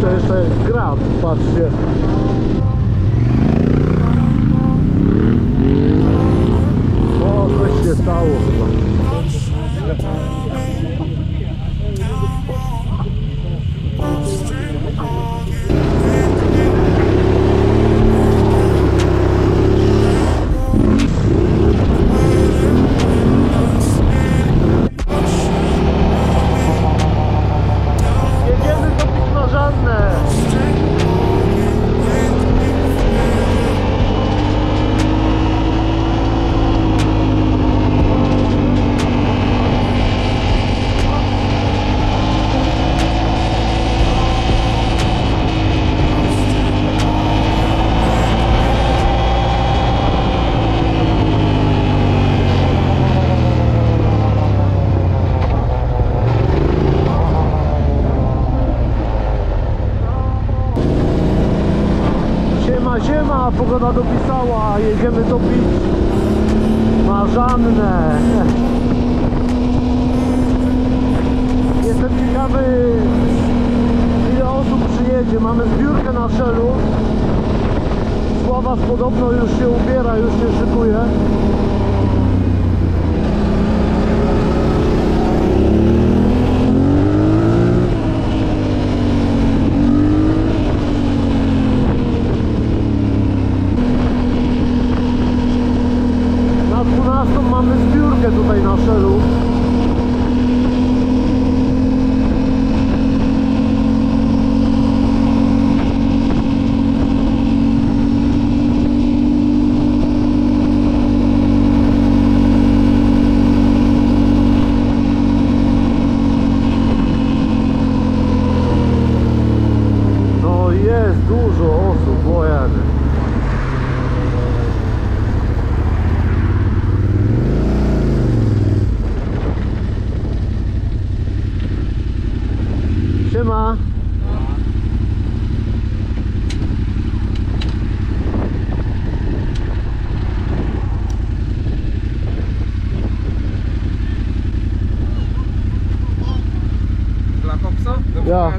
kurczę, jeszcze grab, patrzcie. O, coś się stało chyba. Ziema, pogoda dopisała, jedziemy topić Marzannę. Jestem ciekawy, ile osób przyjedzie. Mamy zbiórkę na Szelu. Sława podobno już się ubiera, już się szykuje. Mamy zbiórkę tutaj na Szelu. No jest dużo osób, bo siema. Dla Kopsa? Ja.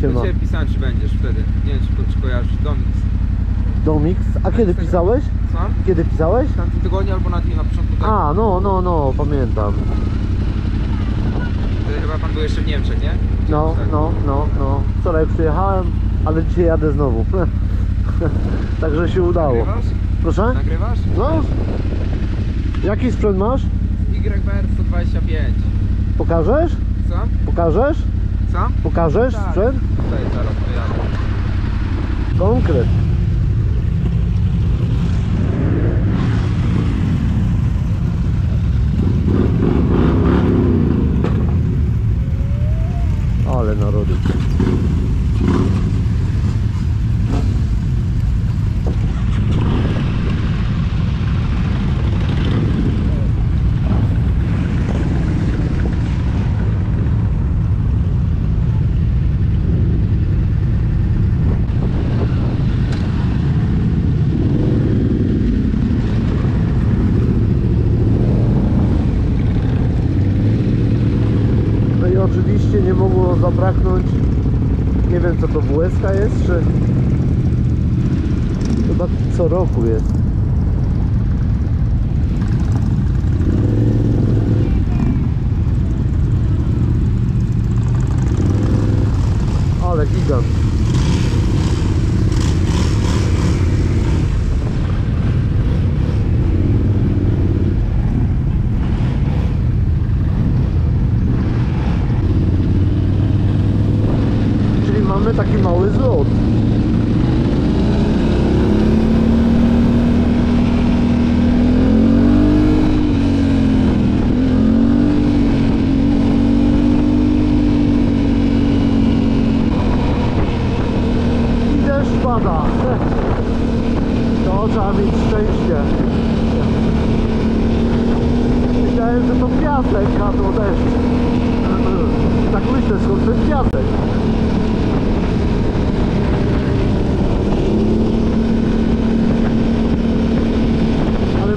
Siema. Dzisiaj pisałem, czy będziesz wtedy. Nie wiem, czy kojarzysz Domix. Domix? A kiedy pisałeś? Co? Kiedy pisałeś? W tamtym tygodniu albo na dniu, na początku tego. A, no, pamiętam. Wtedy chyba pan był jeszcze w Niemczech, nie? No. Wczoraj przyjechałem, ale dzisiaj jadę znowu. Także się udało. Nagrywasz? Proszę? Nagrywasz? No. Jaki sprzęt masz? YBR125. Pokażesz? Co? Pokażesz? Co? Pokażesz tak. Sprzęt? Tutaj zaraz pojadę. Konkret. Ale narody. Oczywiście nie mogło zabraknąć, nie wiem co to USK jest, czy chyba co roku jest. Ale gigant. Mamy taki mały zlot. I deszcz pada. To trzeba mieć szczęście. Myślałem, że to piasek, a to deszcz. Tak myślę, skąd ten piasek.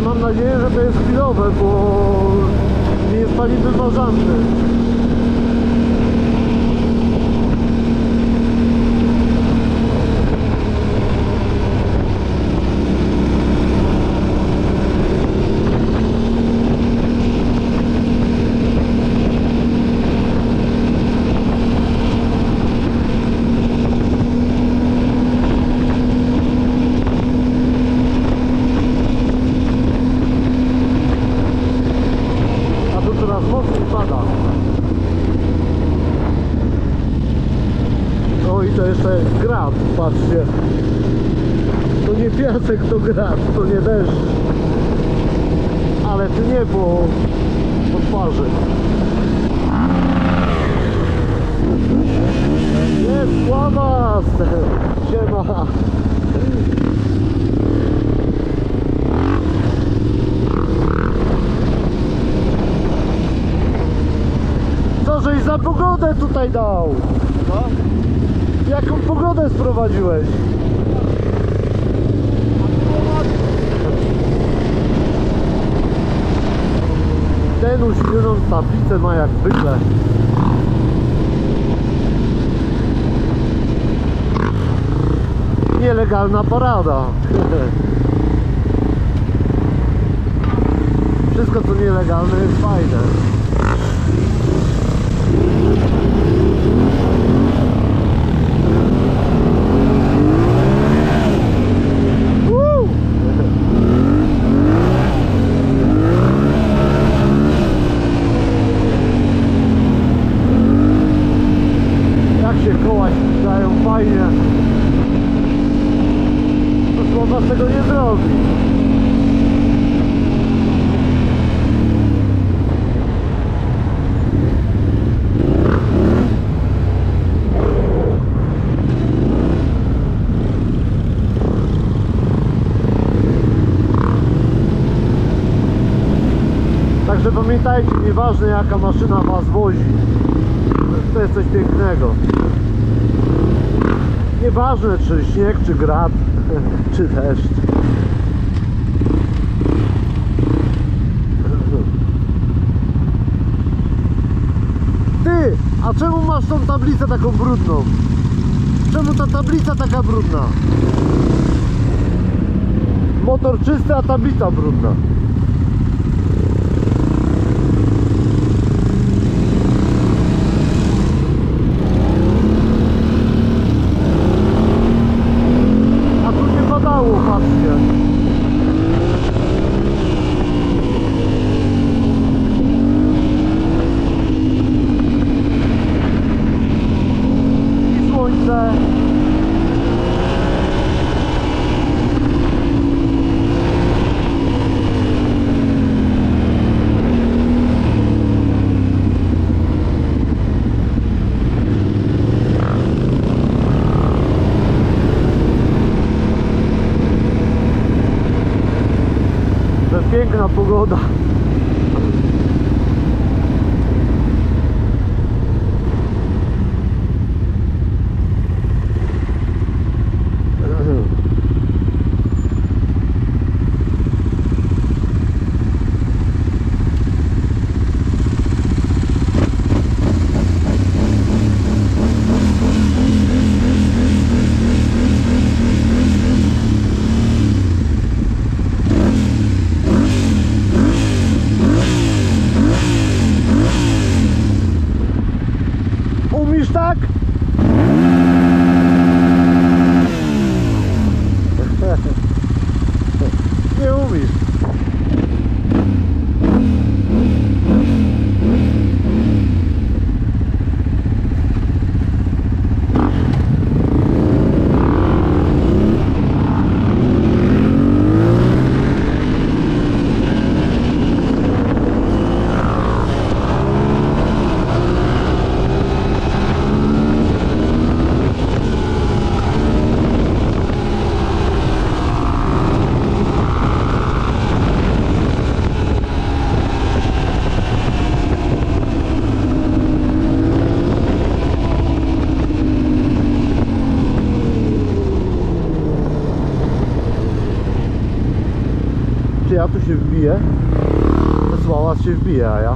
Mam nadzieję, że to jest chwilowe, bo nie jest pani wyważany. piasek, grad, patrzcie. To nie piasek, to grad, to nie deszcz. Ale to nie było po twarzy. Jest Sławas! Siema! Co żeś za pogodę tutaj dał? Co? Jaką pogodę sprowadziłeś? Ten uśmierzoną tablicę ma jak zwykle. Nielegalna parada. Wszystko co nielegalne jest fajne. Pamiętajcie, nieważne jaka maszyna was wozi, to jest coś pięknego. Nieważne czy śnieg, czy grad, czy deszcz. Ty, a czemu masz tą tablicę taką brudną? Czemu ta tablica taka brudna? Motor czysty, a tablica brudna. Piękna pogoda. Ja tu się wbiję, Sławas się wbije, a ja.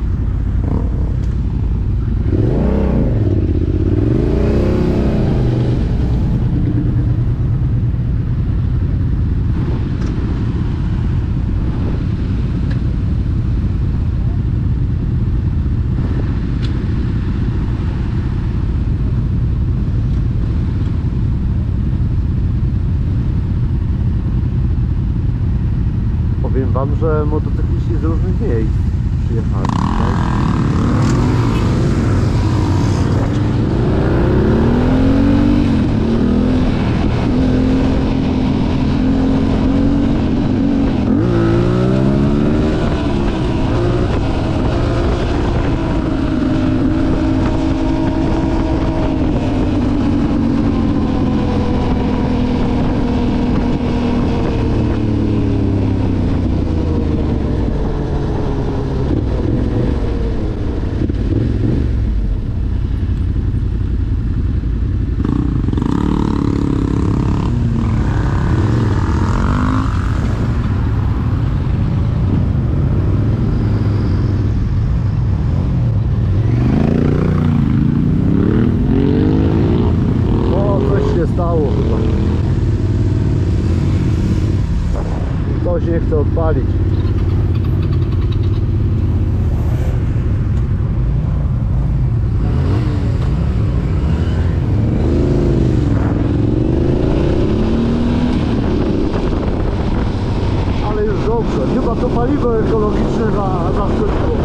Powiem wam, że motocykliści z różnych miejsc przyjechali tutaj. chcę odpalić. Ale już dobrze, chyba to paliwo ekologiczne zaszkodziło.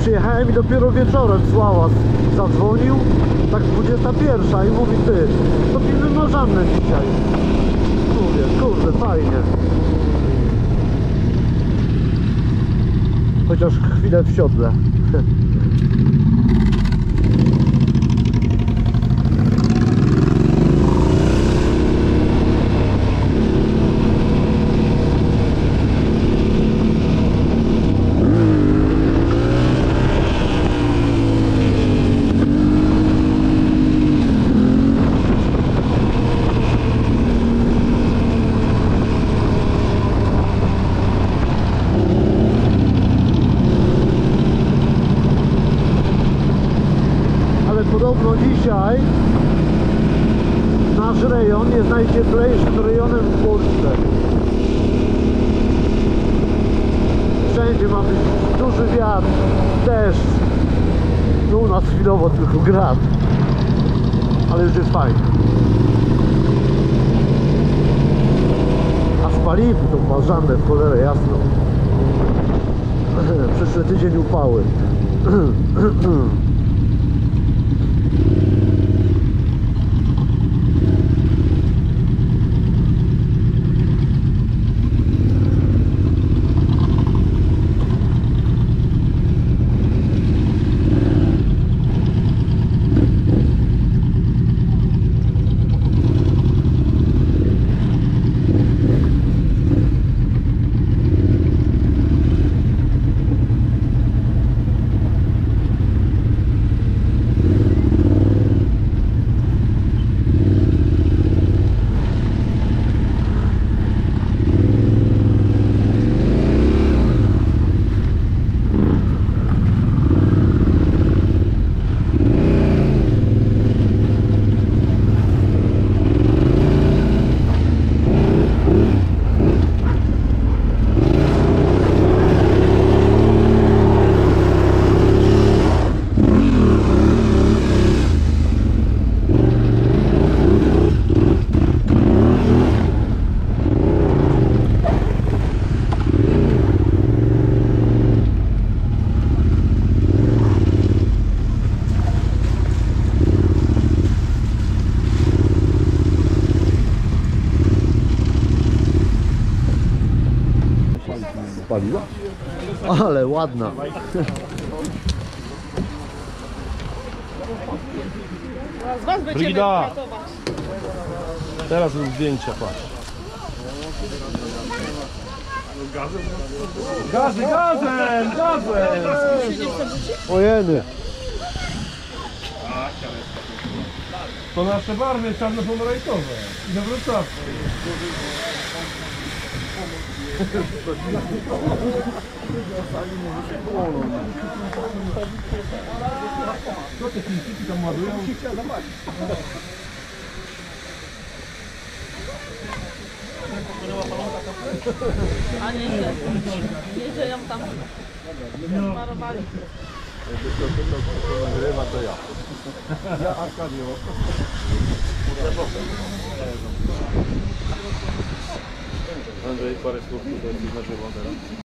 Przyjechałem i dopiero wieczorem Sława zadzwonił, tak 21 i mówi: ty, topimy Marzannę dzisiaj. Mówię: kurde, fajnie. Chociaż chwilę w siodle. Podobno dzisiaj nasz rejon jest najcieplejszym rejonem w Polsce. Wszędzie ma być duży wiatr, deszcz. No u nas chwilowo tylko grad, ale już jest fajnie. A spalimy tą Marzannę w cholerę jasno. Przyszły tydzień upały. Ale ładna. Z was będziemy Brida. Pracować. Teraz już zdjęcia, patrz. Gazem! Ojeny. To nasze barwy czarno-pomarańcowe. I do Wrocławia. Co te Chińczyki tam ładują? A nie, nie że ją tam marowali. Jakby to nagrywa, to ja. Ja Arkadio. Andrzej, parę słów tutaj na żywo teraz.